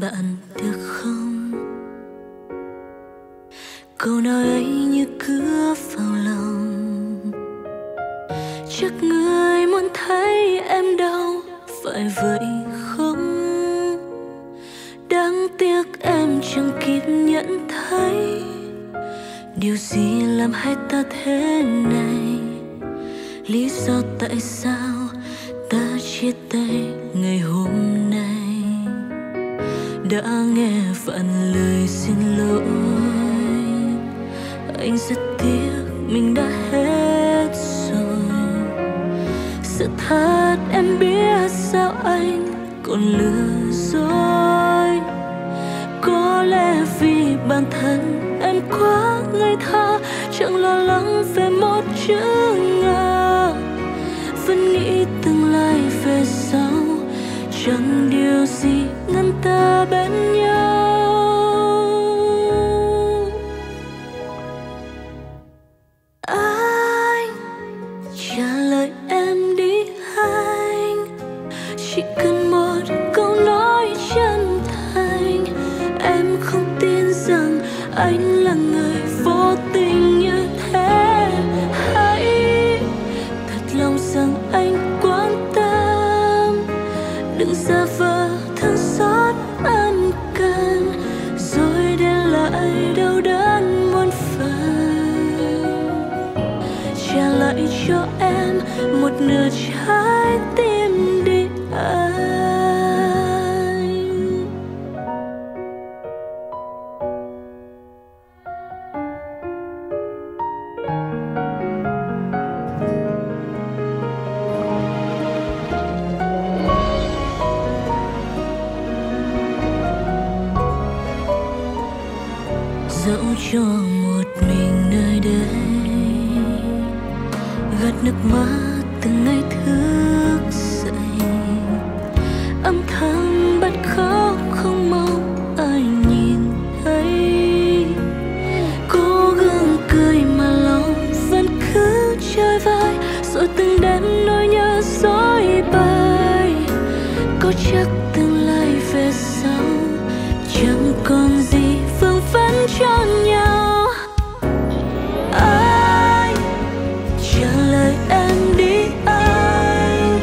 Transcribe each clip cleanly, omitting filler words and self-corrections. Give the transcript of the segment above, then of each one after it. làm bạn được không? Câu nói ấy như cứa vào lòng. Chắc người muốn thấy em đau, phải vậy không? Đáng tiếc em chẳng kịp nhận thấy điều gì làm hai ta thế này. Lý do tại sao ta chia tay ngày hôm nay? Đã nghe vạn lời xin lỗi, anh rất tiếc mình đã hết rồi. Sự thật em biết sao anh còn lừa dối. Có lẽ vì bản thân em quá ngây thơ, chẳng lo lắng về một chữ ngờ. Vẫn nghĩ tương lai về sau chẳng điều gì ngăn ta bên nhau. Anh trả lời em đi anh, chỉ cần một câu nói chân thành. Em không tin rằng anh là người vô tình như thế. Hãy thật lòng rằng anh quan tâm, đừng giả vờ thương xót ân cần rồi để lại đau đớn muôn phần. Trả lại cho em một nửa trái tim đi anh. Dẫu cho một mình nơi đây, gạt nước mắt từng ngày thức dậy. Âm thầm bắt khóc không mong ai nhìn thấy. Cố gắng cười mà lòng vẫn cứ chơi vơi, rồi từng đêm nỗi nhớ dối bời. Có chắc tương lai về sau chẳng còn gì vương vấn cho nhau. Anh trả lời em đi anh,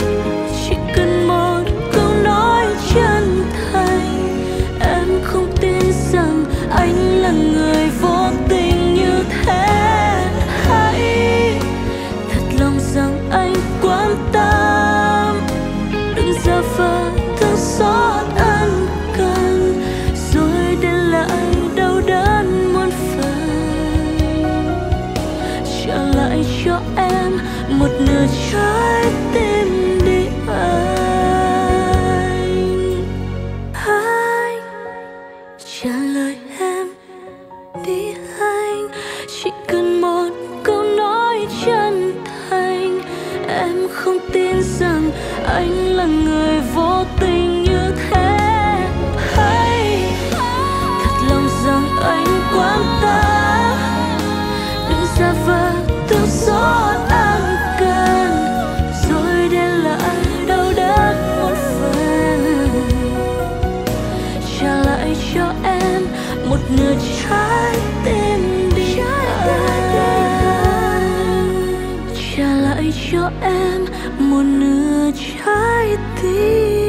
chỉ cần một câu nói chân thành. Em không tin rằng anh là người vô tình như thế. Hãy thật lòng rằng anh quan tâm, đừng giả vờ thương xót anh cần rồi để lại đau đớn muôn phần. Trả lại cho em một nửa trái tim đi anh. Anh trả lời em đi anh, chỉ cần một câu nói chân thành. Em không tin rằng anh là người vô tình như thế. Hãy thật lòng rằng anh quan tâm, đừng giả vờ thương xót anh cần rồi để lại đau đớn một phần. Trả lại cho em một nửa trái tim đi anh. Trả lại cho em một nửa trái tim.